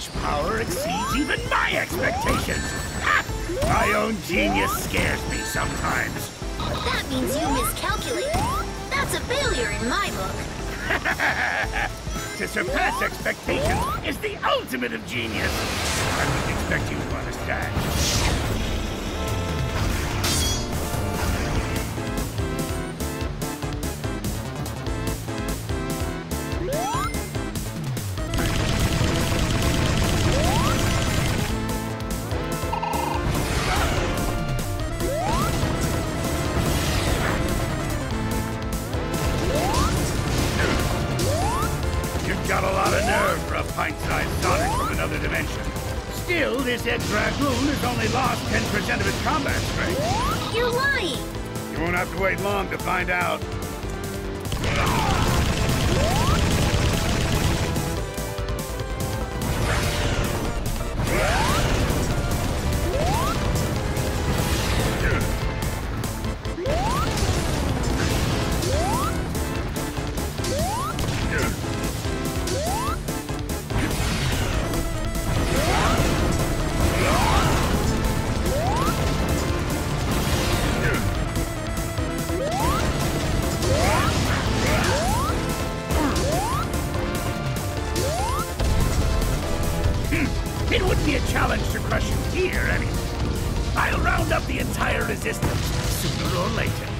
Such power exceeds even my expectations! Ha! My own genius scares me sometimes. That means you miscalculated. That's a failure in my book. To surpass expectations is the ultimate of genius. I wouldn't expect you to understand. This Eggman Drone has only lost 10% of its combat strength. You're lying! You won't have to wait long to find out. It would be a challenge to crush you here, anyway. I'll round up the entire resistance, sooner or later.